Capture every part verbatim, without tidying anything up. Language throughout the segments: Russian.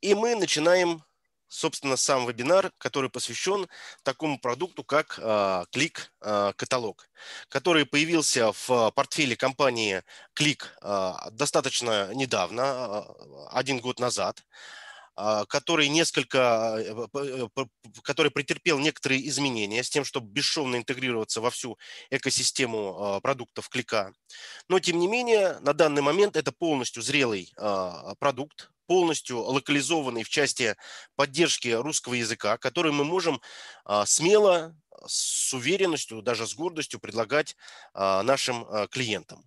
И мы начинаем, собственно, сам вебинар, который посвящен такому продукту, как Qlik Catalog, который появился в портфеле компании Qlik достаточно недавно, один год назад, который несколько, который претерпел некоторые изменения с тем, чтобы бесшовно интегрироваться во всю экосистему продуктов Qlik. Но, тем не менее, на данный момент это полностью зрелый продукт, полностью локализованный в части поддержки русского языка, который мы можем смело, с уверенностью, даже с гордостью предлагать нашим клиентам.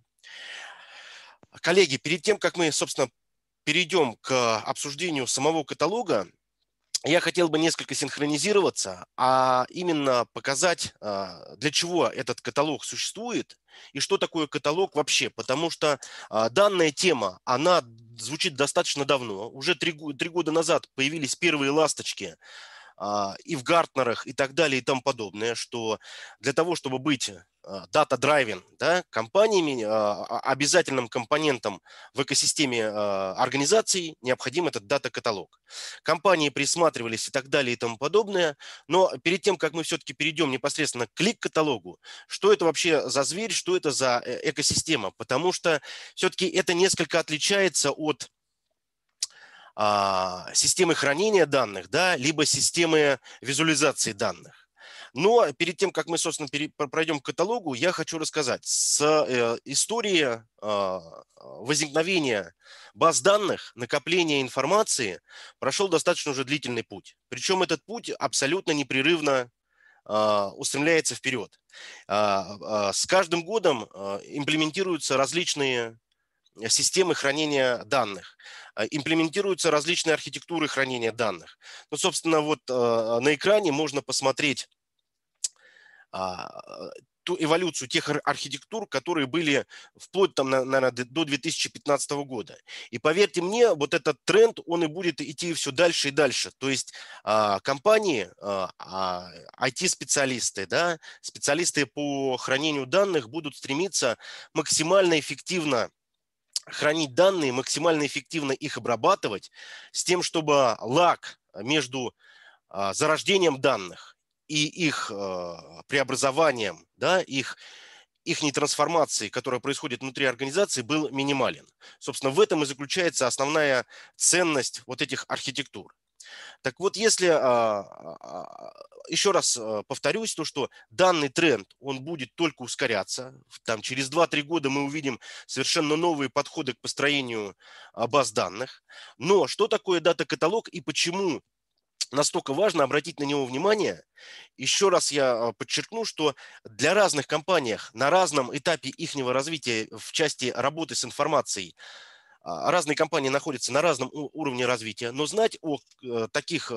Коллеги, перед тем, как мы, собственно, перейдем к обсуждению самого каталога, я хотел бы несколько синхронизироваться, а именно показать, для чего этот каталог существует и что такое каталог вообще, потому что данная тема, она звучит достаточно давно. Уже три, три года назад появились первые ласточки и в Гартнерах, и так далее, и тому подобное, что для того, чтобы быть data-driven, да, компаниями, обязательным компонентом в экосистеме организации необходим этот дата-каталог. Компании присматривались и так далее, и тому подобное, но перед тем, как мы все-таки перейдем непосредственно к Qlik-каталогу, что это вообще за зверь, что это за экосистема, потому что все-таки это несколько отличается от системы хранения данных, да, либо системы визуализации данных. Но перед тем, как мы, собственно, пройдем к каталогу, я хочу рассказать с истории возникновения баз данных, накопления информации прошел достаточно уже длительный путь. Причем этот путь абсолютно непрерывно устремляется вперед. С каждым годом имплементируются различные системы хранения данных, имплементируются различные архитектуры хранения данных. Ну, собственно, вот на экране можно посмотреть ту эволюцию тех архитектур, которые были вплоть там, наверное, до две тысячи пятнадцатого года. И поверьте мне, вот этот тренд, он и будет идти все дальше и дальше. То есть компании, ай ти-специалисты, да, специалисты по хранению данных будут стремиться максимально эффективно хранить данные, максимально эффективно их обрабатывать, с тем, чтобы лаг между зарождением данных и их преобразованием, да, их, их трансформацией, которая происходит внутри организации, был минимален. Собственно, в этом и заключается основная ценность вот этих архитектур. Так вот, если, еще раз повторюсь, то, что данный тренд, он будет только ускоряться. Там, через два-три года мы увидим совершенно новые подходы к построению баз данных. Но что такое дата-каталог и почему настолько важно обратить на него внимание? Еще раз я подчеркну, что для разных компаний на разном этапе их развития в части работы с информацией разные компании находятся на разном уровне развития, но знать о таких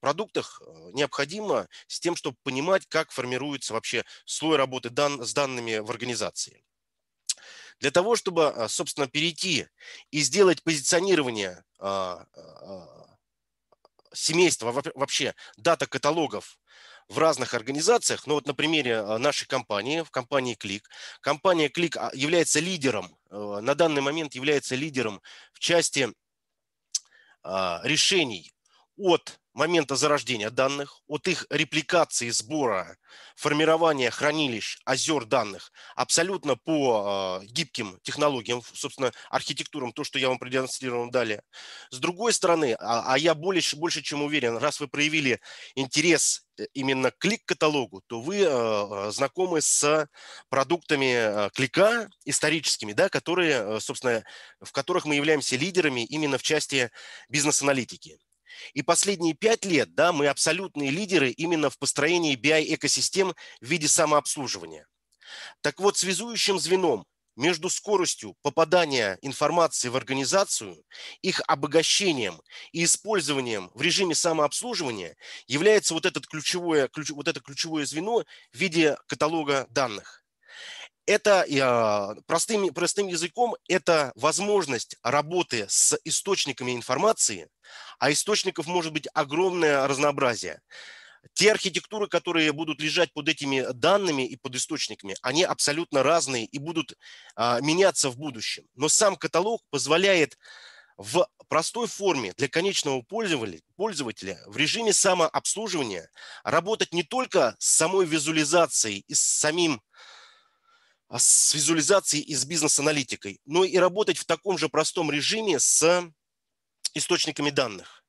продуктах необходимо с тем, чтобы понимать, как формируется вообще слой работы дан- с данными в организации. Для того, чтобы, собственно, перейти и сделать позиционирование семейства вообще дата-каталогов в разных организациях, ну вот на примере нашей компании, в компании Qlik. Компания Qlik является лидером, на данный момент является лидером в части решений от момента зарождения данных, от их репликации, сбора, формирования хранилищ, озер данных, абсолютно по гибким технологиям, собственно, архитектурам, то, что я вам продемонстрировал далее. С другой стороны, а я больше, больше чем уверен, раз вы проявили интерес именно к Qlik-каталогу, то вы знакомы с продуктами Qlik, историческими, да, которые, собственно, в которых мы являемся лидерами именно в части бизнес-аналитики. И последние пять лет, да, мы абсолютные лидеры именно в построении би ай-экосистем в виде самообслуживания. Так вот, связующим звеном между скоростью попадания информации в организацию, их обогащением и использованием в режиме самообслуживания является вот, этот ключевое, ключ, вот это ключевое звено в виде каталога данных. Это простым, простым языком это возможность работы с источниками информации, а источников может быть огромное разнообразие. Те архитектуры, которые будут лежать под этими данными и под источниками, они абсолютно разные и будут меняться в будущем. Но сам каталог позволяет в простой форме для конечного пользователя в режиме самообслуживания работать не только с самой визуализацией и с самим с визуализацией и с бизнес-аналитикой, но и работать в таком же простом режиме с источниками данных.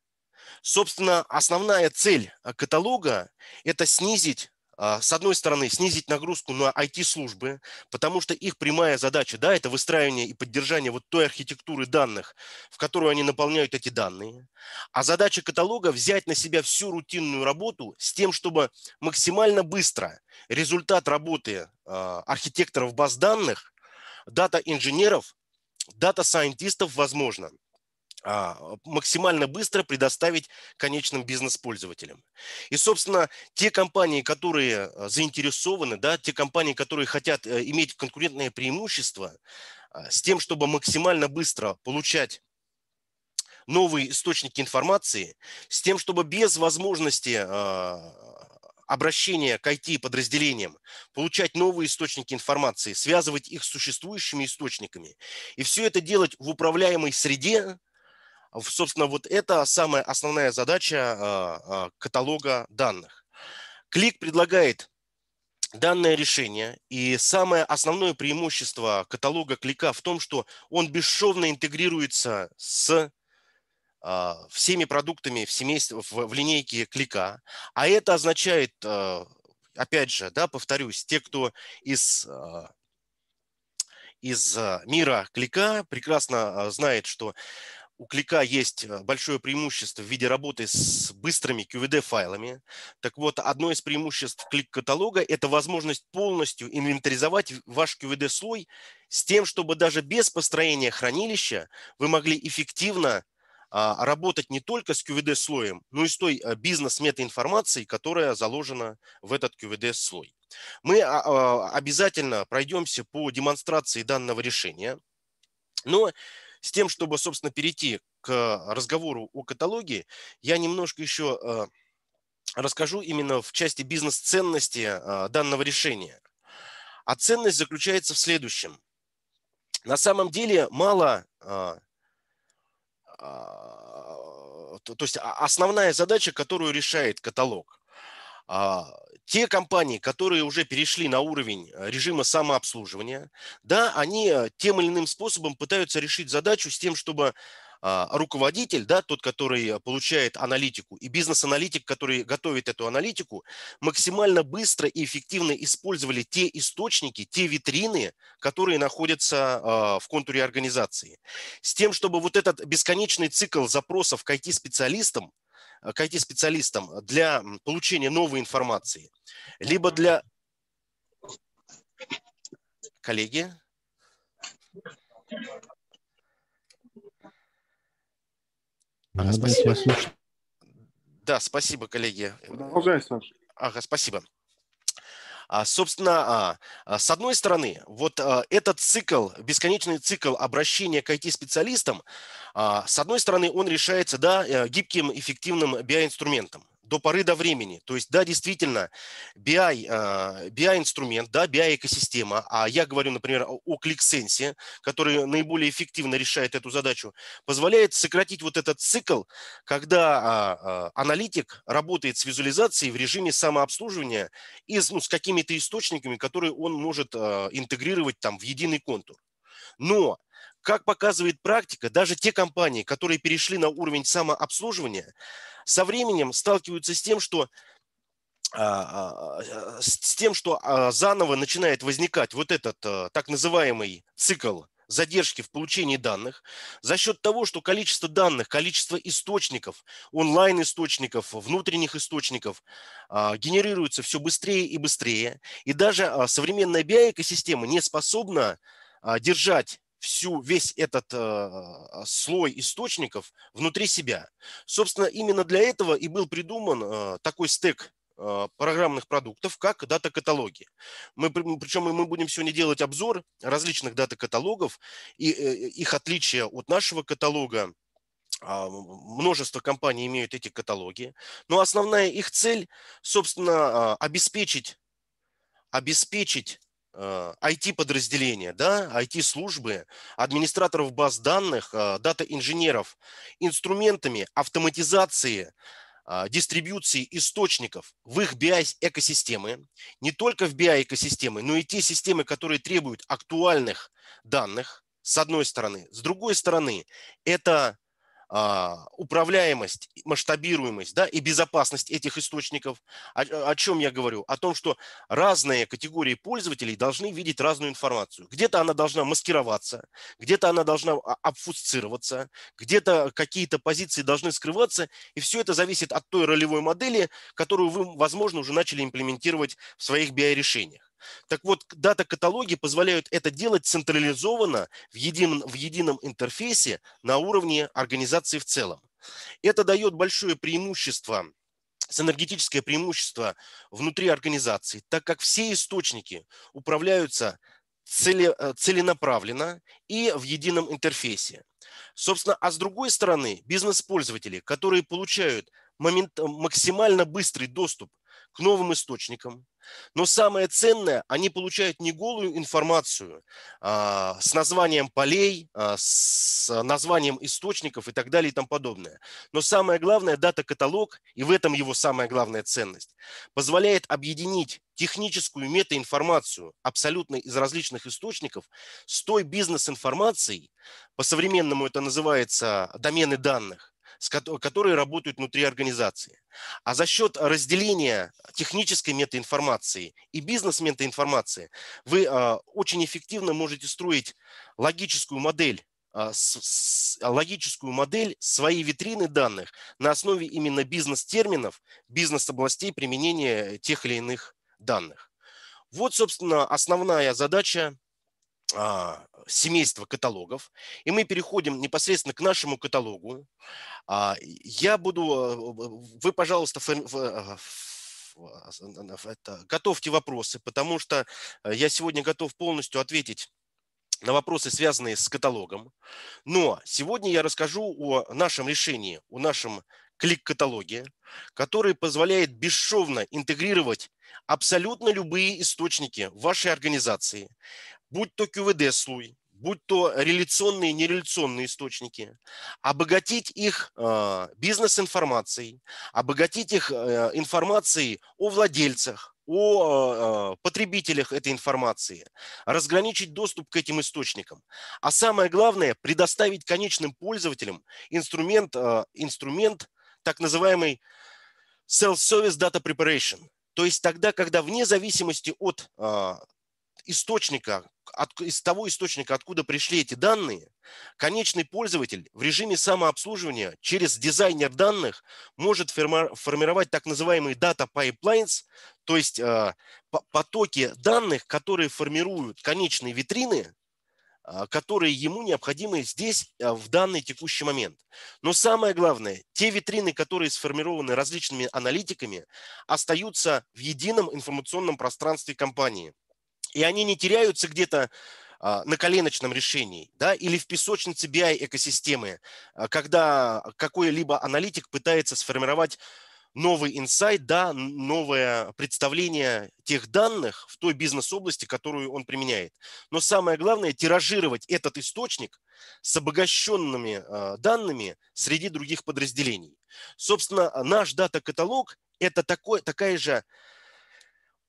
Собственно, основная цель каталога – это снизить, с одной стороны, снизить нагрузку на ай ти-службы, потому что их прямая задача, да, это выстраивание и поддержание вот той архитектуры данных, в которую они наполняют эти данные. А задача каталога – взять на себя всю рутинную работу с тем, чтобы максимально быстро результат работы архитекторов баз данных, дата-инженеров, дата-сайентистов, возможно, максимально быстро предоставить конечным бизнес-пользователям. И, собственно, те компании, которые заинтересованы, да, те компании, которые хотят иметь конкурентное преимущество с тем, чтобы максимально быстро получать новые источники информации, с тем, чтобы без возможности обращение к ай ти-подразделениям, получать новые источники информации, связывать их с существующими источниками. И все это делать в управляемой среде. Собственно, вот это самая основная задача каталога данных. Qlik предлагает данное решение. И самое основное преимущество каталога Qlik в том, что он бесшовно интегрируется с всеми продуктами в семействе, в линейке Qlik. А это означает, опять же, да, повторюсь, те, кто из, из мира Qlik, прекрасно знает, что у Qlik есть большое преимущество в виде работы с быстрыми кью ви ди-файлами. Так вот, одно из преимуществ Qlik каталога – это возможность полностью инвентаризовать ваш кью ви ди-слой с тем, чтобы даже без построения хранилища вы могли эффективно работать не только с кью ви ди-слоем, но и с той бизнес-метаинформацией, которая заложена в этот кью ви ди-слой. Мы обязательно пройдемся по демонстрации данного решения, но с тем, чтобы, собственно, перейти к разговору о каталоге, я немножко еще расскажу именно в части бизнес-ценности данного решения. А ценность заключается в следующем. На самом деле мало... То есть основная задача, которую решает каталог. Те компании, которые уже перешли на уровень режима самообслуживания, да, они тем или иным способом пытаются решить задачу с тем, чтобы руководитель, да, тот, который получает аналитику, и бизнес-аналитик, который готовит эту аналитику, максимально быстро и эффективно использовали те источники, те витрины, которые находятся в контуре организации. С тем, чтобы вот этот бесконечный цикл запросов к ай ти-специалистам, к ай ти-специалистам для получения новой информации, либо для... Коллеги... Ага, спасибо. Да, спасибо, коллеги. Продолжай, Саша. Ага, спасибо. А, собственно, а, с одной стороны, вот а, этот цикл, бесконечный цикл обращения к ай ти-специалистам, а, с одной стороны, он решается, да, гибким, эффективным би ай-инструментом до поры до времени. То есть, да, действительно, би ай-инструмент, да, би ай-экосистема, а я говорю, например, о Qlik Sense, который наиболее эффективно решает эту задачу, позволяет сократить вот этот цикл, когда аналитик работает с визуализацией в режиме самообслуживания и ну, с какими-то источниками, которые он может интегрировать там, в единый контур. Но, как показывает практика, даже те компании, которые перешли на уровень самообслуживания, со временем сталкиваются с тем, что, с тем, что заново начинает возникать вот этот так называемый цикл задержки в получении данных за счет того, что количество данных, количество источников, онлайн-источников, внутренних источников генерируется все быстрее и быстрее. И даже современная би ай-экосистема не способна держать всю, весь этот э, слой источников внутри себя. Собственно, именно для этого и был придуман э, такой стек э, программных продуктов, как дата-каталоги. Мы, причем мы будем сегодня делать обзор различных дата-каталогов и э, их отличия от нашего каталога. Множество компаний имеют эти каталоги, но основная их цель, собственно, обеспечить, обеспечить ай ти-подразделения, да, ай ти-службы, администраторов баз данных, дата-инженеров, инструментами автоматизации, дистрибьюции источников в их би ай-экосистемы, не только в би ай-экосистемы, но и те системы, которые требуют актуальных данных, с одной стороны. С другой стороны, это а, управляемость, масштабируемость, да, и безопасность этих источников. О, о чем я говорю? О том, что разные категории пользователей должны видеть разную информацию. Где-то она должна маскироваться, где-то она должна обфусцироваться, где-то какие-то позиции должны скрываться. И все это зависит от той ролевой модели, которую вы, возможно, уже начали имплементировать в своих би ай-решениях. Так вот, дата-каталоги позволяют это делать централизованно в едином, в едином интерфейсе на уровне организации в целом. Это дает большое преимущество, синергетическое преимущество внутри организации, так как все источники управляются целенаправленно и в едином интерфейсе. Собственно, а с другой стороны, бизнес-пользователи, которые получают момент, максимально быстрый доступ к новым источникам, но самое ценное, они получают не голую информацию а, с названием полей, а, с названием источников и так далее и тому подобное. Но самое главное, дата-каталог, и в этом его самая главная ценность, позволяет объединить техническую метаинформацию абсолютно из различных источников с той бизнес-информацией, по-современному это называется домены данных, которые работают внутри организации. А за счет разделения технической метаинформации и бизнес-метаинформации вы а, очень эффективно можете строить логическую модель, а, с, с, логическую модель своей витрины данных на основе именно бизнес-терминов, бизнес-областей применения тех или иных данных. Вот, собственно, основная задача семейство каталогов, и мы переходим непосредственно к нашему каталогу. Я буду, вы, пожалуйста, готовьте вопросы, потому что я сегодня готов полностью ответить на вопросы, связанные с каталогом. Но сегодня я расскажу о нашем решении, о нашем Qlik-каталоге, который позволяет бесшовно интегрировать абсолютно любые источники вашей организации, будь то кью ви ди-слой, будь то реляционные и нереляционные источники, обогатить их бизнес-информацией, обогатить их информацией о владельцах, о потребителях этой информации, разграничить доступ к этим источникам. А самое главное, предоставить конечным пользователям инструмент, инструмент так называемый self-service data preparation. То есть тогда, когда вне зависимости от источника, от, из того источника, откуда пришли эти данные, конечный пользователь в режиме самообслуживания через дизайнер данных может формировать так называемые data pipelines, то есть э, потоки данных, которые формируют конечные витрины, которые ему необходимы здесь в данный текущий момент. Но самое главное, те витрины, которые сформированы различными аналитиками, остаются в едином информационном пространстве компании. И они не теряются где-то на коленочном решении, да, или в песочнице би ай-экосистемы, когда какой-либо аналитик пытается сформировать новый инсайт, да, новое представление тех данных в той бизнес-области, которую он применяет. Но самое главное – тиражировать этот источник с обогащенными данными среди других подразделений. Собственно, наш дата-каталог – это такой, такая же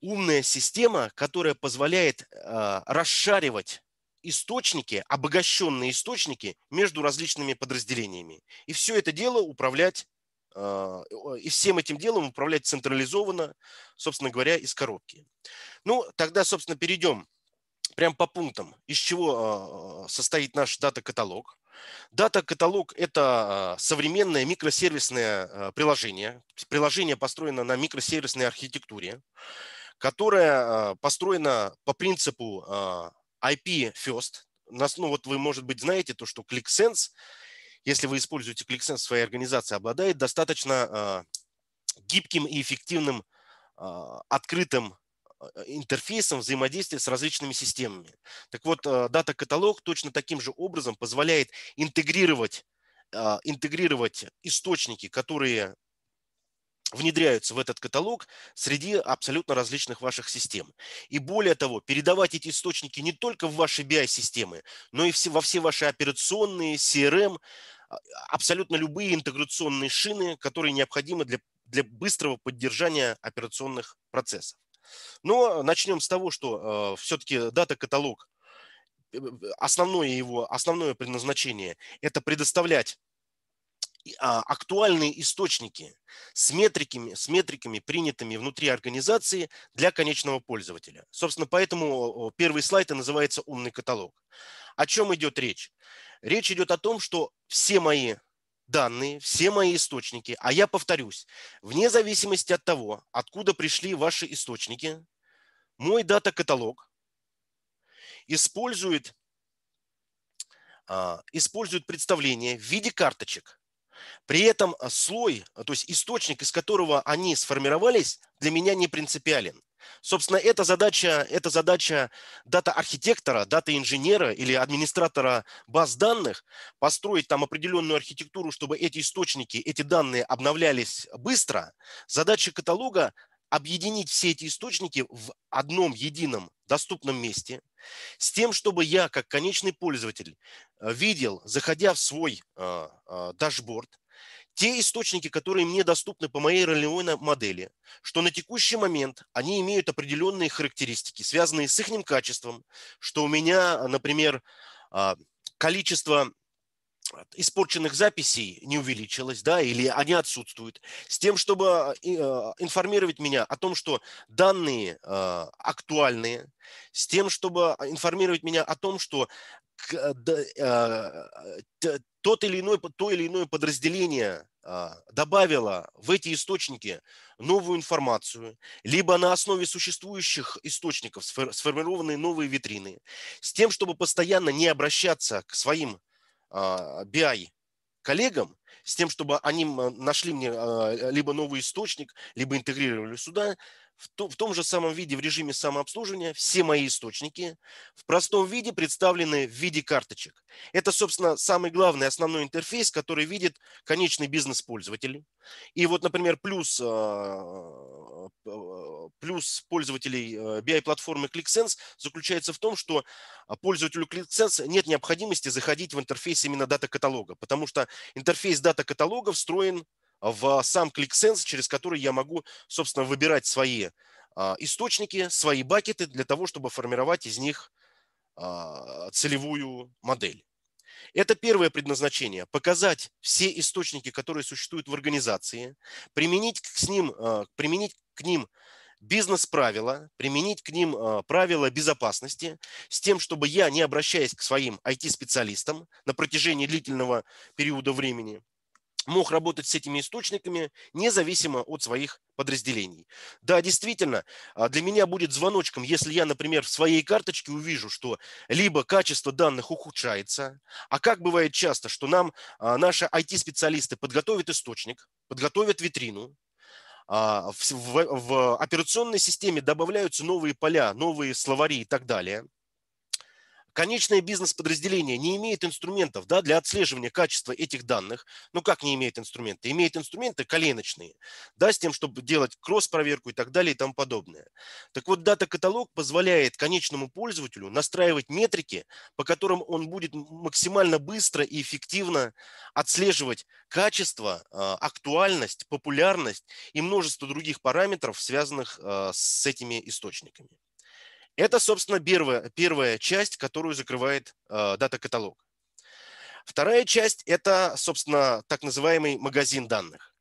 умная система, которая позволяет э, расшаривать источники, обогащенные источники между различными подразделениями. И все это дело управлять, э, и всем этим делом управлять централизованно, собственно говоря, из коробки. Ну, тогда, собственно, перейдем прям по пунктам, из чего э, состоит наш дата-каталог. Дата-каталог – это современное микросервисное приложение. Приложение построено на микросервисной архитектуре, которая построена по принципу ай пи first. Ну, вот вы, может быть, знаете то, что Qlik Sense, если вы используете Qlik Sense в своей организации, обладает достаточно гибким и эффективным открытым интерфейсом взаимодействия с различными системами. Так вот, дата-каталог точно таким же образом позволяет интегрировать, интегрировать источники, которые внедряются в этот каталог среди абсолютно различных ваших систем. И более того, передавать эти источники не только в ваши би ай-системы, но и во все ваши операционные, си эр эм, абсолютно любые интеграционные шины, которые необходимы для, для быстрого поддержания операционных процессов. Но начнем с того, что э, все-таки дата-каталог, основное его, основное предназначение – это предоставлять актуальные источники с метриками, с метриками, принятыми внутри организации для конечного пользователя. Собственно, поэтому первый слайд и называется «Умный каталог». О чем идет речь? Речь идет о том, что все мои данные, все мои источники, а я повторюсь, вне зависимости от того, откуда пришли ваши источники, мой дата-каталог использует, использует представление в виде карточек. При этом слой, то есть источник, из которого они сформировались, для меня не принципиален. Собственно, это задача, это задача дата-архитектора, дата-инженера или администратора баз данных, построить там определенную архитектуру, чтобы эти источники, эти данные обновлялись быстро. Задача каталога – объединить все эти источники в одном едином доступном месте, с тем, чтобы я, как конечный пользователь, видел, заходя в свой э, э, дашборд, те источники, которые мне доступны по моей ролевой модели, что на текущий момент они имеют определенные характеристики, связанные с их качеством, что у меня, например, э, количество испорченных записей не увеличилось, да, или они отсутствуют, с тем, чтобы информировать меня о том, что данные актуальные, с тем, чтобы информировать меня о том, что тот или иной, то или иное подразделение добавило в эти источники новую информацию, либо на основе существующих источников сформированы новые витрины, с тем, чтобы постоянно не обращаться к своим би ай коллегам, с тем, чтобы они нашли мне либо новый источник, либо интегрировали сюда, в том же самом виде, в режиме самообслуживания, все мои источники в простом виде представлены в виде карточек. Это, собственно, самый главный основной интерфейс, который видит конечный бизнес-пользователь. И вот, например, плюс, плюс пользователей би ай-платформы Qlik Sense заключается в том, что пользователю Qlik Sense нет необходимости заходить в интерфейс именно дата-каталога, потому что интерфейс дата-каталога встроен в сам Qlik Sense, через который я могу, собственно, выбирать свои источники, свои бакеты для того, чтобы формировать из них целевую модель. Это первое предназначение – показать все источники, которые существуют в организации, применить к ним, применить к ним бизнес-правила, применить к ним правила безопасности с тем, чтобы я, не обращаясь к своим ай ти-специалистам на протяжении длительного периода времени, мог работать с этими источниками независимо от своих подразделений. Да, действительно, для меня будет звоночком, если я, например, в своей карточке увижу, что либо качество данных ухудшается, а как бывает часто, что нам наши ай ти-специалисты подготовят источник, подготовят витрину, в, в, в операционной системе добавляются новые поля, новые словари и так далее. Конечное бизнес-подразделение не имеет инструментов, да, для отслеживания качества этих данных. Ну как не имеет инструменты? Имеет инструменты коленочные, да, с тем, чтобы делать кросс-проверку и так далее и тому подобное. Так вот, дата-каталог позволяет конечному пользователю настраивать метрики, по которым он будет максимально быстро и эффективно отслеживать качество, актуальность, популярность и множество других параметров, связанных с этими источниками. Это, собственно, первая, первая часть, которую закрывает э, дата-каталог. Вторая часть – это, собственно, так называемый магазин данных.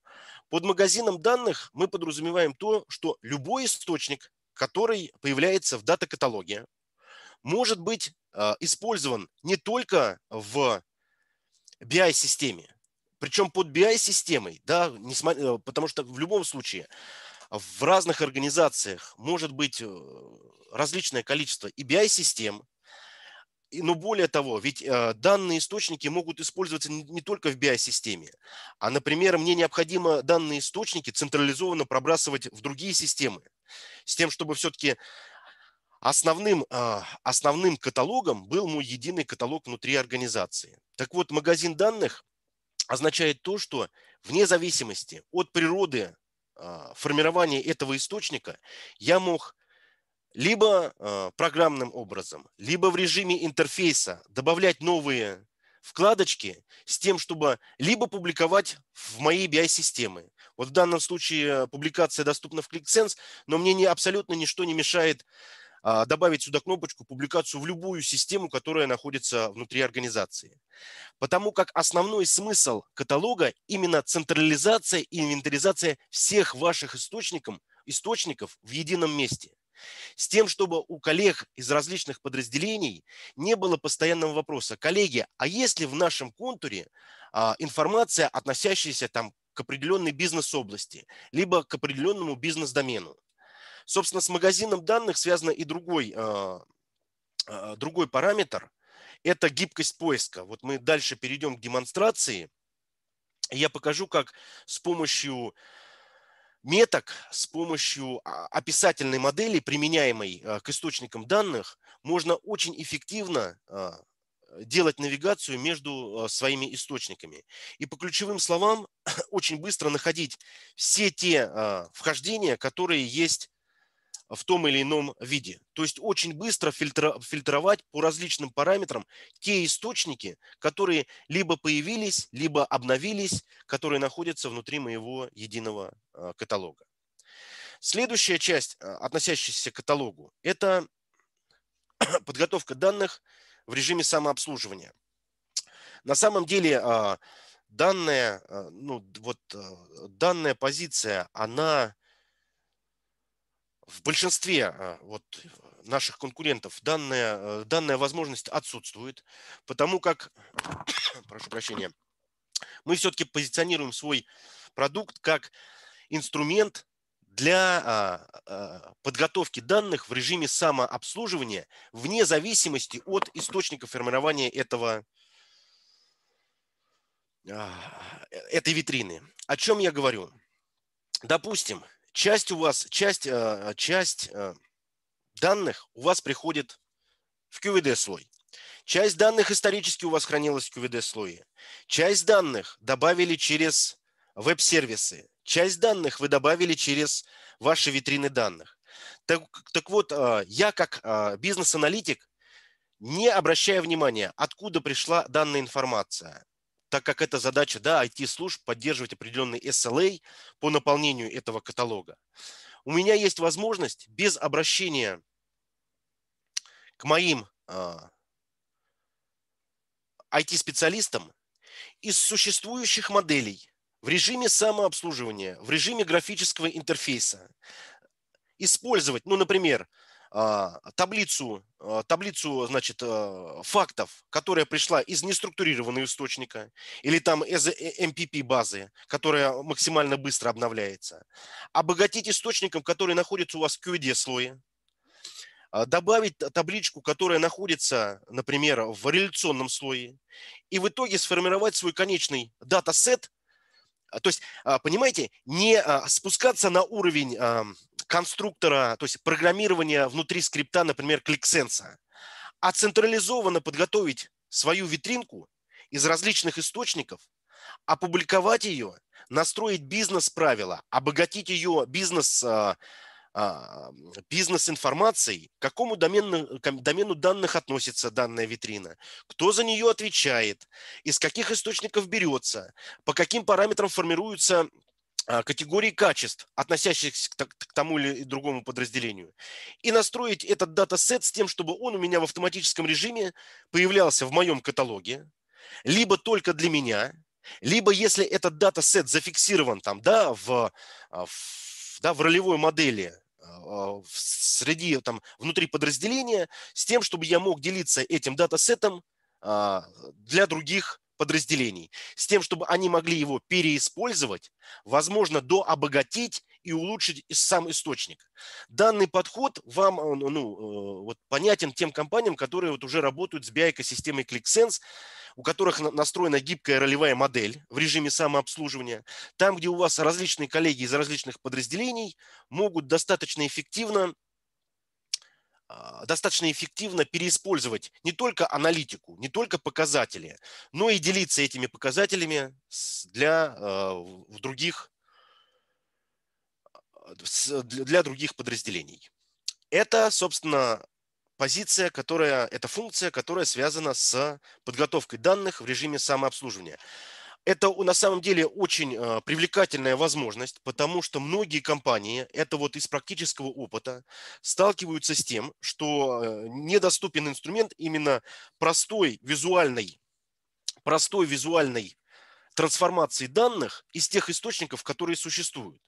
Под магазином данных мы подразумеваем то, что любой источник, который появляется в дата-каталоге, может быть э, использован не только в би ай-системе, причем под би ай-системой, да, несмотря, потому что в любом случае в разных организациях может быть различное количество и би ай-систем, но более того, ведь данные источники могут использоваться не только в би ай-системе, а, например, мне необходимо данные источники централизованно пробрасывать в другие системы, с тем, чтобы все-таки основным, основным каталогом был мой единый каталог внутри организации. Так вот, магазин данных означает то, что вне зависимости от природы формирование этого источника я мог либо программным образом, либо в режиме интерфейса добавлять новые вкладочки с тем, чтобы либо публиковать в моей би ай-системы. Вот в данном случае публикация доступна в Qlik Sense, но мне не, абсолютно ничто не мешает добавить сюда кнопочку «Публикацию в любую систему, которая находится внутри организации». Потому как основной смысл каталога – именно централизация и инвентаризация всех ваших источников, источников в едином месте. С тем, чтобы у коллег из различных подразделений не было постоянного вопроса: коллеги, а есть ли в нашем контуре а, информация, относящаяся там, к определенной бизнес-области, либо к определенному бизнес-домену? Собственно, с магазином данных связан и другой, а, а, другой параметр – это гибкость поиска. Вот мы дальше перейдем к демонстрации. Я покажу, как с помощью меток, с помощью описательной модели, применяемой к источникам данных, можно очень эффективно делать навигацию между своими источниками. И по ключевым словам очень быстро находить все те вхождения, которые есть в том или ином виде. То есть очень быстро фильтровать по различным параметрам те источники, которые либо появились, либо обновились, которые находятся внутри моего единого каталога. Следующая часть, относящаяся к каталогу, это подготовка данных в режиме самообслуживания. На самом деле данная, ну, вот, данная позиция, она... В большинстве вот, наших конкурентов данная, данная возможность отсутствует, потому как, прошу прощения, мы все-таки позиционируем свой продукт как инструмент для подготовки данных в режиме самообслуживания вне зависимости от источника формирования этого, этой витрины. О чем я говорю? Допустим, Часть у вас, часть, часть данных у вас приходит в кью ви ди-слой. Часть данных исторически у вас хранилась в кью ви ди-слое. Часть данных добавили через веб-сервисы. Часть данных вы добавили через ваши витрины данных. Так, так вот, я как бизнес-аналитик не обращаю внимания, откуда пришла данная информация, так как это задача, да, ай ти-служб поддерживать определенный эс эл эй по наполнению этого каталога. У меня есть возможность без обращения к моим а, ай ти-специалистам из существующих моделей в режиме самообслуживания, в режиме графического интерфейса использовать, ну, например, таблицу, таблицу значит, фактов, которая пришла из неструктурированного источника, или там из эм пи пи базы, которая максимально быстро обновляется, обогатить источником, который находится у вас в кью ви ди-слое, добавить табличку, которая находится, например, в реляционном слое, и в итоге сформировать свой конечный датасет. То есть, понимаете, не спускаться на уровень конструктора, то есть программирования внутри скрипта, например, Qlik Sense, а централизованно подготовить свою витринку из различных источников, опубликовать ее, настроить бизнес-правила, обогатить ее бизнес, бизнес-информацией, к какому домену, к домену данных относится данная витрина, кто за нее отвечает, из каких источников берется, по каким параметрам формируются категории качеств, относящихся к тому или другому подразделению, и настроить этот датасет с тем, чтобы он у меня в автоматическом режиме появлялся в моем каталоге, либо только для меня, либо если этот датасет зафиксирован там, да, в, в, да, в ролевой модели в среди, там, внутри подразделения, с тем, чтобы я мог делиться этим датасетом для других подразделений, с тем, чтобы они могли его переиспользовать, возможно, дообогатить и улучшить сам источник. Данный подход вам ну, вот, понятен тем компаниям, которые вот уже работают с би ай-экосистемой Qlik Sense, у которых настроена гибкая ролевая модель в режиме самообслуживания. Там, где у вас различные коллеги из различных подразделений могут достаточно эффективно достаточно эффективно переиспользовать не только аналитику, не только показатели, но и делиться этими показателями для, в других для других подразделений. Это, собственно, позиция, которая, это функция, которая связана с подготовкой данных в режиме самообслуживания. Это на самом деле очень привлекательная возможность, потому что многие компании, это вот из практического опыта, сталкиваются с тем, что недоступен инструмент именно простой визуальной, простой визуальной трансформации данных из тех источников, которые существуют.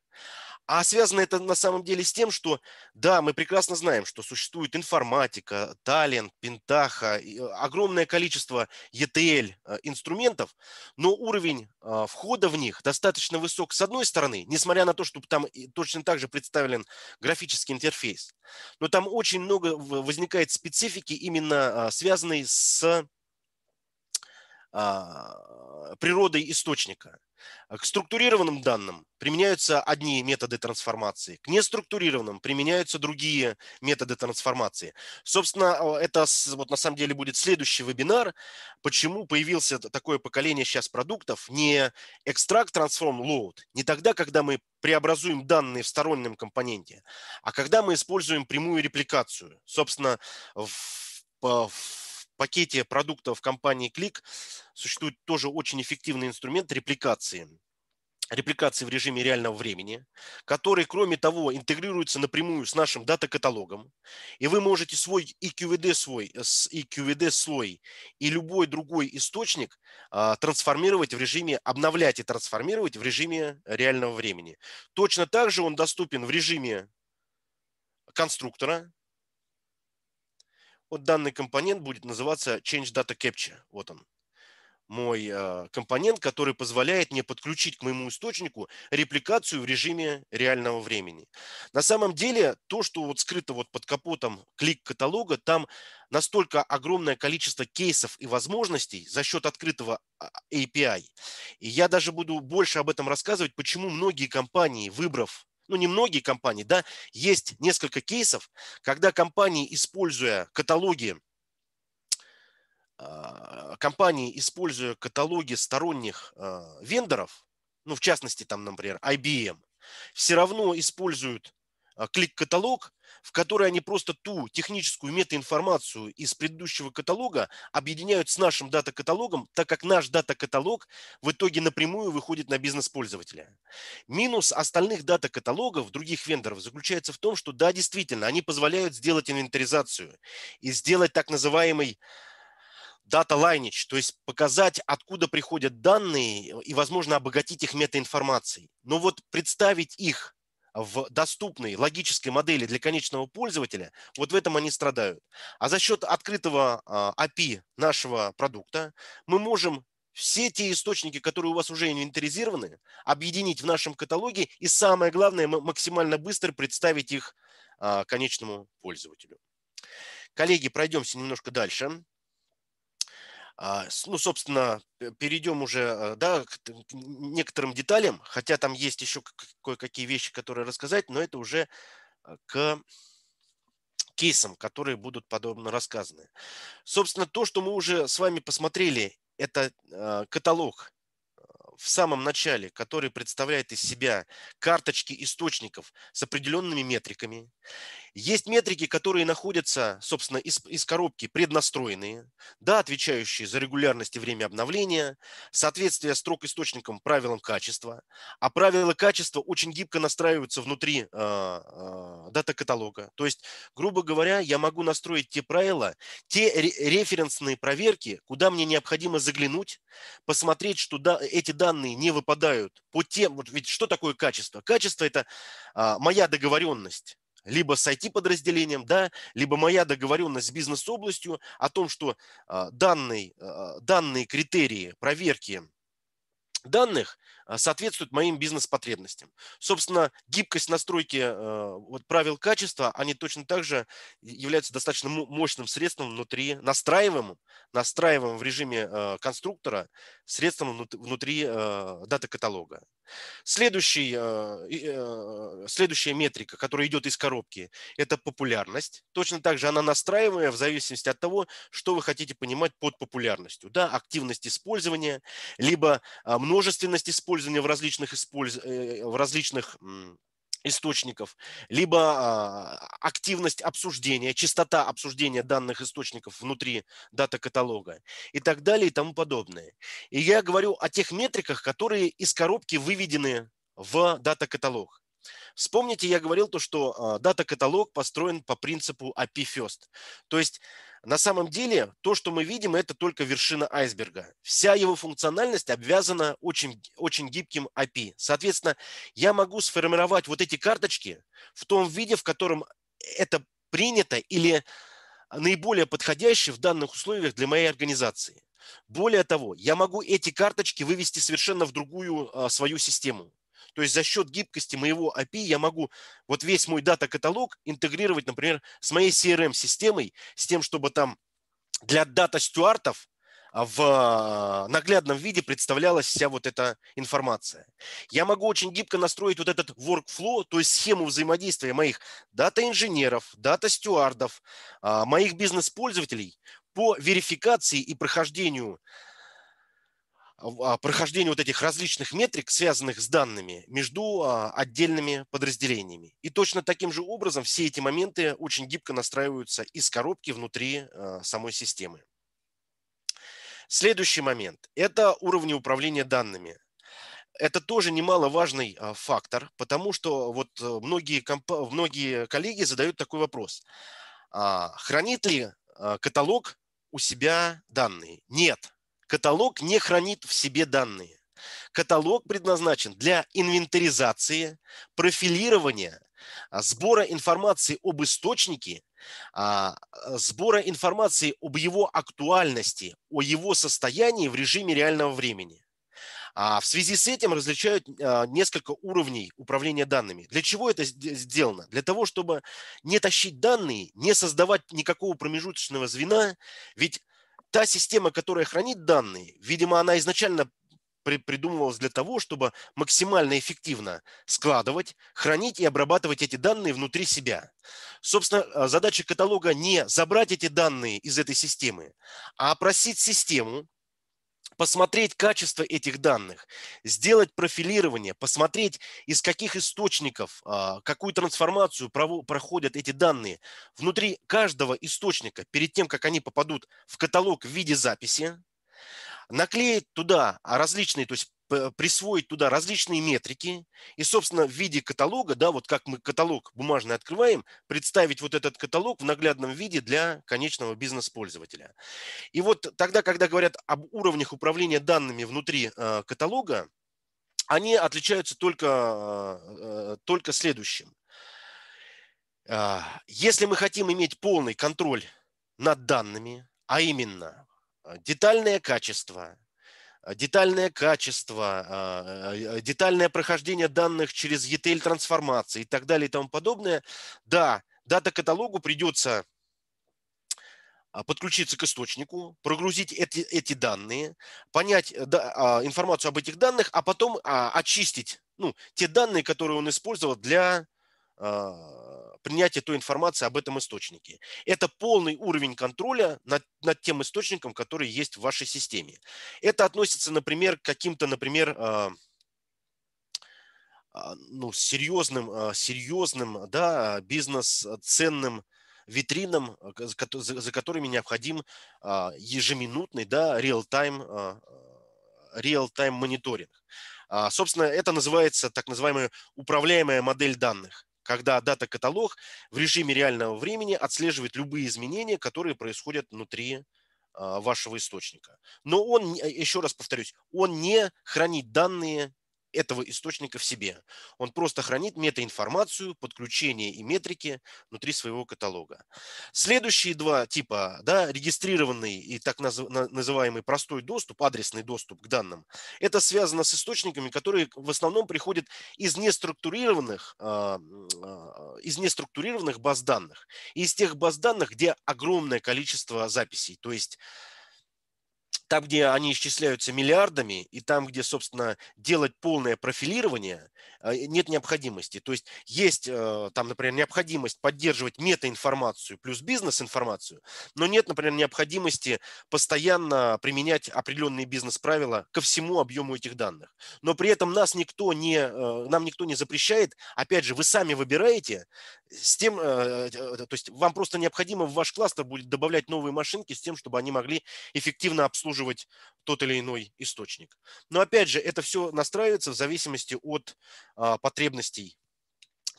А связано это на самом деле с тем, что да, мы прекрасно знаем, что существует Informatica, Talend, Pentaho, огромное количество и ти эл инструментов, но уровень входа в них достаточно высок с одной стороны, несмотря на то, что там точно так же представлен графический интерфейс, но там очень много возникает специфики, именно связанной с природой источника. К структурированным данным применяются одни методы трансформации, к неструктурированным применяются другие методы трансформации. Собственно, это вот на самом деле будет следующий вебинар, почему появился такое поколение сейчас продуктов, не extract, transform, load, не тогда, когда мы преобразуем данные в стороннем компоненте, а когда мы используем прямую репликацию. Собственно, в, в В пакете продуктов компании Qlik существует тоже очень эффективный инструмент репликации. Репликации в режиме реального времени, который, кроме того, интегрируется напрямую с нашим дата-каталогом. И вы можете свой и кью ви ди свой, и кью ви ди слой и любой другой источник а, трансформировать в режиме, обновлять и трансформировать в режиме реального времени. Точно так же он доступен в режиме конструктора. Вот данный компонент будет называться Change Data Capture. Вот он, мой э, компонент, который позволяет мне подключить к моему источнику репликацию в режиме реального времени. На самом деле, то, что вот скрыто вот под капотом Qlik каталога, там настолько огромное количество кейсов и возможностей за счет открытого эй пи ай. И я даже буду больше об этом рассказывать, почему многие компании, выбрав ну, не многие компании, да, есть несколько кейсов, когда компании, используя каталоги, компании, используя каталоги сторонних вендоров, ну, в частности, там, например, ай би эм, все равно используют Qlik Catalog, в который они просто ту техническую метаинформацию из предыдущего каталога объединяют с нашим дата-каталогом, так как наш дата-каталог в итоге напрямую выходит на бизнес пользователя. Минус остальных дата-каталогов других вендоров заключается в том, что да, действительно, они позволяют сделать инвентаризацию и сделать так называемый data lineage, то есть показать, откуда приходят данные и, возможно, обогатить их метаинформацией. Но вот представить их в доступной логической модели для конечного пользователя, вот в этом они страдают. А за счет открытого эй пи ай нашего продукта мы можем все те источники, которые у вас уже инвентаризированы, объединить в нашем каталоге и, самое главное, максимально быстро представить их конечному пользователю. Коллеги, пройдемся немножко дальше. Ну, собственно, перейдем уже, да, к некоторым деталям, хотя там есть еще кое-какие вещи, которые рассказать, но это уже к кейсам, которые будут подробно рассказаны. Собственно, то, что мы уже с вами посмотрели, это каталог в самом начале, который представляет из себя карточки источников с определенными метриками. Есть метрики, которые находятся, собственно, из, из коробки преднастроенные, да, отвечающие за регулярность и время обновления, соответствие строк источникам правилам качества, а правила качества очень гибко настраиваются внутри э, э, дата-каталога. То есть, грубо говоря, я могу настроить те правила, те референсные проверки, куда мне необходимо заглянуть, посмотреть, что да, эти данные не выпадают по тем, вот ведь что такое качество? Качество – это а, моя договоренность либо с ай ти-подразделением, да, либо моя договоренность с бизнес-областью о том, что а, данные, а, данные критерии проверки данных а, соответствуют моим бизнес-потребностям. Собственно, гибкость настройки а, вот, правил качества, они точно так же являются достаточно мощным средством внутри, настраиваемым, настраиваемым в режиме а, конструктора, средством внутри а, дата-каталога. Следующий, следующая метрика, которая идет из коробки, это популярность. Точно так же она настраиваемая в зависимости от того, что вы хотите понимать под популярностью. Да, активность использования, либо множественность использования в различных, использ... в различных источников, либо активность обсуждения, частота обсуждения данных источников внутри дата-каталога и так далее и тому подобное. И я говорю о тех метриках, которые из коробки выведены в дата-каталог. Вспомните, я говорил то, что дата-каталог построен по принципу эй пи ай фёст. То есть на самом деле то, что мы видим, это только вершина айсберга. Вся его функциональность обвязана очень, очень гибким эй пи ай. Соответственно, я могу сформировать вот эти карточки в том виде, в котором это принято или наиболее подходящее в данных условиях для моей организации. Более того, я могу эти карточки вывести совершенно в другую а, свою систему. То есть за счет гибкости моего эй пи ай я могу вот весь мой дата-каталог интегрировать, например, с моей си эр эм-системой, с тем, чтобы там для дата-стюартов в наглядном виде представлялась вся вот эта информация. Я могу очень гибко настроить вот этот workflow, то есть схему взаимодействия моих дата-инженеров, дата-стюардов, моих бизнес-пользователей по верификации и прохождению прохождение вот этих различных метрик, связанных с данными, между отдельными подразделениями. И точно таким же образом все эти моменты очень гибко настраиваются из коробки внутри самой системы. Следующий момент – это уровни управления данными. Это тоже немаловажный фактор, потому что вот многие, многие коллеги задают такой вопрос. Хранит ли каталог у себя данные? Нет. Каталог не хранит в себе данные. Каталог предназначен для инвентаризации, профилирования, сбора информации об источнике, сбора информации об его актуальности, о его состоянии в режиме реального времени. В связи с этим различают несколько уровней управления данными. Для чего это сделано? Для того, чтобы не тащить данные, не создавать никакого промежуточного звена, ведь та система, которая хранит данные, видимо, она изначально придумывалась для того, чтобы максимально эффективно складывать, хранить и обрабатывать эти данные внутри себя. Собственно, задача каталога не забрать эти данные из этой системы, а опросить систему, посмотреть качество этих данных, сделать профилирование, посмотреть, из каких источников, какую трансформацию проходят эти данные внутри каждого источника перед тем, как они попадут в каталог в виде записи, наклеить туда различные, то есть присвоить туда различные метрики и, собственно, в виде каталога, да, вот как мы каталог бумажный открываем, представить вот этот каталог в наглядном виде для конечного бизнес-пользователя. И вот тогда, когда говорят об уровнях управления данными внутри э, каталога, они отличаются только, э, только следующим. Э, если мы хотим иметь полный контроль над данными, а именно детальное качество, детальное качество, детальное прохождение данных через и ти эл-трансформации и так далее и тому подобное. Да, дата-каталогу придется подключиться к источнику, прогрузить эти, эти данные, понять да, информацию об этих данных, а потом очистить ну, те данные, которые он использовал для принятия той информации об этом источнике. Это полный уровень контроля над, над тем источником, который есть в вашей системе. Это относится, например, к каким-то, например, ну, серьезным, серьезным да, бизнес-ценным витринам, за которыми необходим ежеминутный, да, real-time, real-time мониторинг. Собственно, это называется так называемая управляемая модель данных, когда дата-каталог в режиме реального времени отслеживает любые изменения, которые происходят внутри вашего источника. Но он, еще раз повторюсь, он не хранит данные этого источника в себе. Он просто хранит метаинформацию, подключение и метрики внутри своего каталога. Следующие два типа, да, регистрированный и так называемый простой доступ, адресный доступ к данным, это связано с источниками, которые в основном приходят из неструктурированных, из неструктурированных баз данных, из тех баз данных, где огромное количество записей, то есть там, где они исчисляются миллиардами, и там, где, собственно, делать полное профилирование, нет необходимости. То есть есть там, например, необходимость поддерживать метаинформацию плюс бизнес-информацию, но нет, например, необходимости постоянно применять определенные бизнес-правила ко всему объему этих данных. Но при этом нас никто не, нам никто не запрещает. Опять же, вы сами выбираете с тем, то есть вам просто необходимо в ваш кластер будет добавлять новые машинки с тем, чтобы они могли эффективно обслуживать тот или иной источник. Но опять же, это все настраивается в зависимости от а, потребностей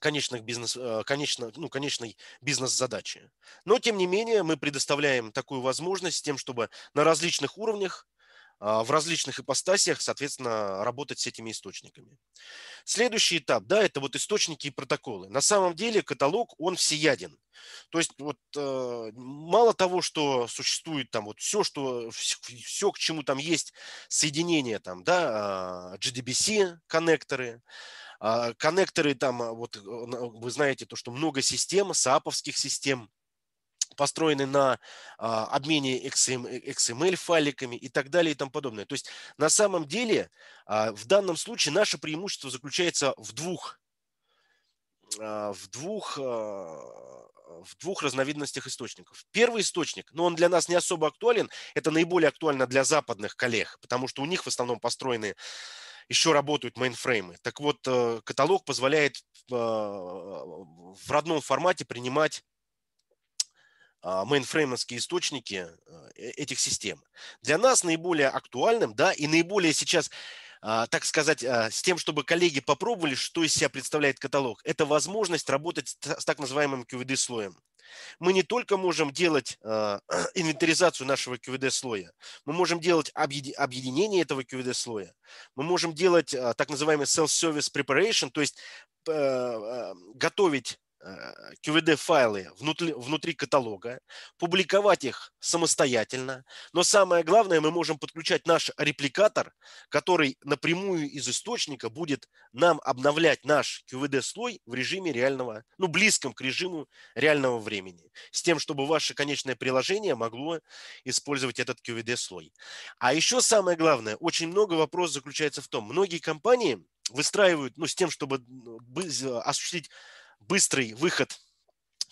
конечных бизнес, конечно, ну, конечной бизнес-задачи. Но тем не менее мы предоставляем такую возможность с тем, чтобы на различных уровнях, а, в различных ипостасях, соответственно, работать с этими источниками. Следующий этап, да, это вот источники и протоколы. На самом деле каталог, он всеяден. То есть вот, э, мало того, что существует там вот все, что, все, к чему там есть соединение, там, да, джей ди би си коннекторы, э, коннекторы там, вот, вы знаете, то, что много систем, саповских систем, построены на а, обмене икс эм эль файликами и так далее и тому подобное. То есть на самом деле а, в данном случае наше преимущество заключается в двух, а, в двух, а, в двух разновидностях источников. Первый источник, но он для нас не особо актуален, это наиболее актуально для западных коллег, потому что у них в основном построены, еще работают мейнфреймы. Так вот, каталог позволяет а, в родном формате принимать мейнфреймовские источники этих систем. Для нас наиболее актуальным, да, и наиболее сейчас, так сказать, с тем, чтобы коллеги попробовали, что из себя представляет каталог, это возможность работать с так называемым кью ви ди-слоем. Мы не только можем делать инвентаризацию нашего кью ви ди-слоя, мы можем делать объединение этого кью ви ди-слоя, мы можем делать так называемый self-service preparation, то есть готовить кью ви ди-файлы внутри, внутри каталога, публиковать их самостоятельно. Но самое главное, мы можем подключать наш репликатор, который напрямую из источника будет нам обновлять наш кью ви ди-слой в режиме реального, ну, близком к режиму реального времени, с тем, чтобы ваше конечное приложение могло использовать этот кью ви ди-слой. А еще самое главное, очень много вопросов заключается в том, многие компании выстраивают, ну, с тем, чтобы осуществить быстрый выход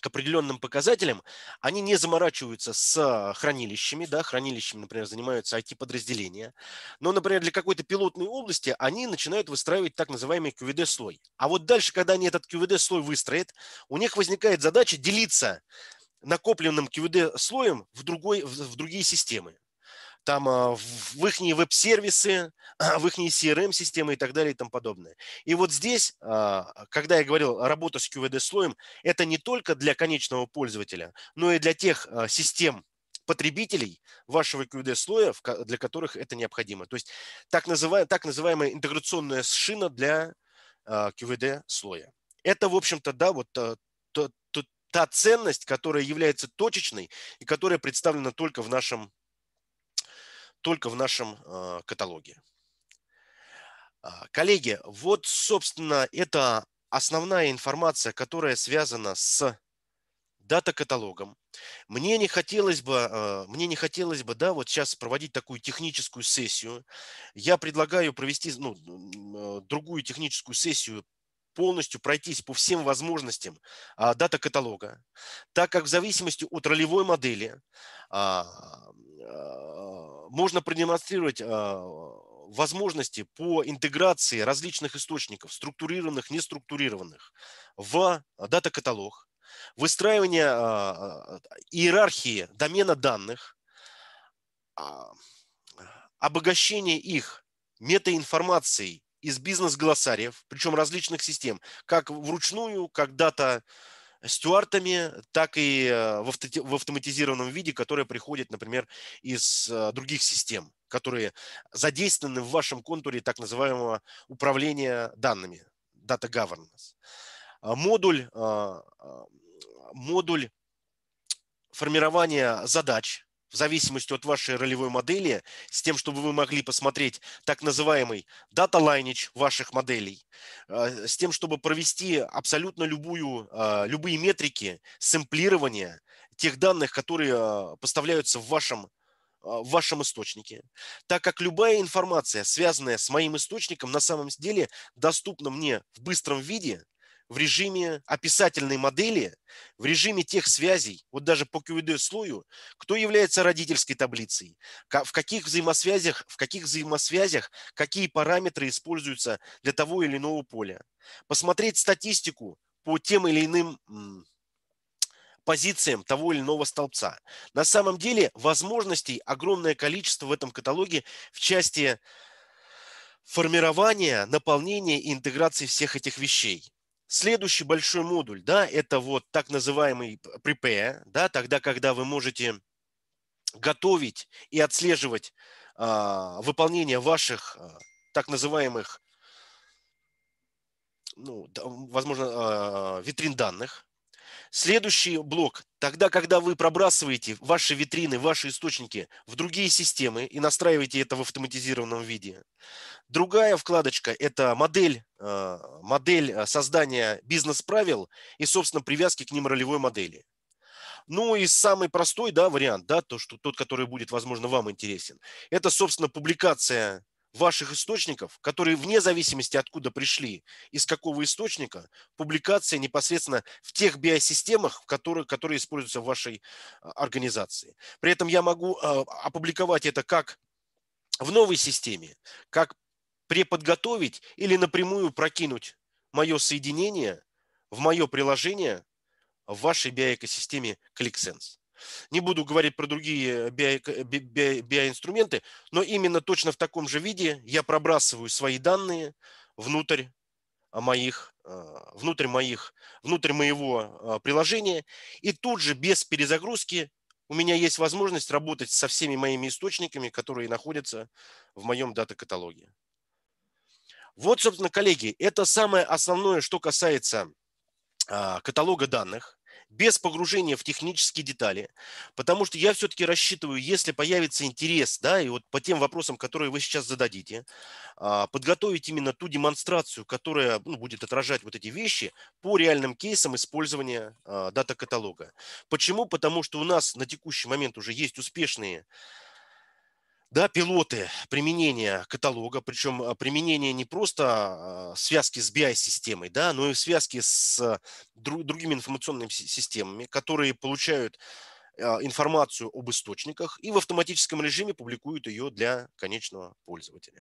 к определенным показателям, они не заморачиваются с хранилищами, да, хранилищами, например, занимаются ай ти-подразделения, но, например, для какой-то пилотной области они начинают выстраивать так называемый кью ви ди-слой. А вот дальше, когда они этот кью ви ди-слой выстроят, у них возникает задача делиться накопленным кью ви ди-слоем в, другой, в другие системы. Там в их веб-сервисы, в их си эр эм-системы и так далее и тому подобное. И вот здесь, когда я говорил, работа с кью ви ди-слоем, это не только для конечного пользователя, но и для тех систем потребителей вашего кью ви ди-слоя, для которых это необходимо. То есть так называемая, так называемая интеграционная шина для кью ви ди-слоя. Это, в общем-то, да, вот та ценность, которая является точечной и которая представлена только в нашем только в нашем каталоге. Коллеги, вот, собственно, это основная информация, которая связана с дата-каталогом. Мне не хотелось бы, мне не хотелось бы, да, вот сейчас проводить такую техническую сессию. Я предлагаю провести, ну, другую техническую сессию, полностью пройтись по всем возможностям а, дата-каталога, так как в зависимости от ролевой модели а, а, можно продемонстрировать а, возможности по интеграции различных источников, структурированных, неструктурированных, в дата-каталог, выстраивание а, иерархии домена данных, а, обогащение их метаинформацией из бизнес-глоссариев, причем различных систем, как вручную, как дата-стюартами, так и в автоматизированном виде, которое приходит, например, из других систем, которые задействованы в вашем контуре так называемого управления данными, data governance. Модуль, модуль формирования задач в зависимости от вашей ролевой модели, с тем, чтобы вы могли посмотреть так называемый data lineage ваших моделей, с тем, чтобы провести абсолютно любую, любые метрики сэмплирования тех данных, которые поставляются в вашем в вашем источнике, так как любая информация, связанная с моим источником, на самом деле доступна мне в быстром виде, в режиме описательной модели, в режиме тех связей, вот даже по кью ви ди-слою, кто является родительской таблицей, в каких взаимосвязях, в каких взаимосвязях, какие параметры используются для того или иного поля. Посмотреть статистику по тем или иным позициям того или иного столбца. На самом деле возможностей огромное количество в этом каталоге в части формирования, наполнения и интеграции всех этих вещей. Следующий большой модуль, да, это вот так называемый prepare, да, тогда, когда вы можете готовить и отслеживать а, выполнение ваших а, так называемых, ну, возможно, а, витрин данных. Следующий блок, тогда, когда вы пробрасываете ваши витрины, ваши источники в другие системы и настраиваете это в автоматизированном виде. Другая вкладочка – это модель, модель создания бизнес-правил и, собственно, привязки к ним ролевой модели. Ну и самый простой, да, вариант, да, то, что, тот, который будет, возможно, вам интересен, это, собственно, публикация ваших источников, которые вне зависимости откуда пришли, из какого источника, публикация непосредственно в тех би ай-системах, которые, которые используются в вашей организации. При этом я могу опубликовать это как в новой системе, как преподготовить или напрямую прокинуть мое соединение в мое приложение в вашей би ай-экосистеме Qlik Sense. Не буду говорить про другие би ай-инструменты, но именно точно в таком же виде я пробрасываю свои данные внутрь моих, внутрь моих, внутрь моего приложения. И тут же без перезагрузки у меня есть возможность работать со всеми моими источниками, которые находятся в моем дата-каталоге. Вот, собственно, коллеги, это самое основное, что касается каталога данных. Без погружения в технические детали, потому что я все-таки рассчитываю, если появится интерес, да, и вот по тем вопросам, которые вы сейчас зададите, подготовить именно ту демонстрацию, которая, ну, будет отражать вот эти вещи по реальным кейсам использования дата-каталога. Почему? Потому что у нас на текущий момент уже есть успешные, да, пилоты применения каталога, причем применение не просто связки с би ай-системой, да, но и связки с другими информационными системами, которые получают информацию об источниках и в автоматическом режиме публикуют ее для конечного пользователя.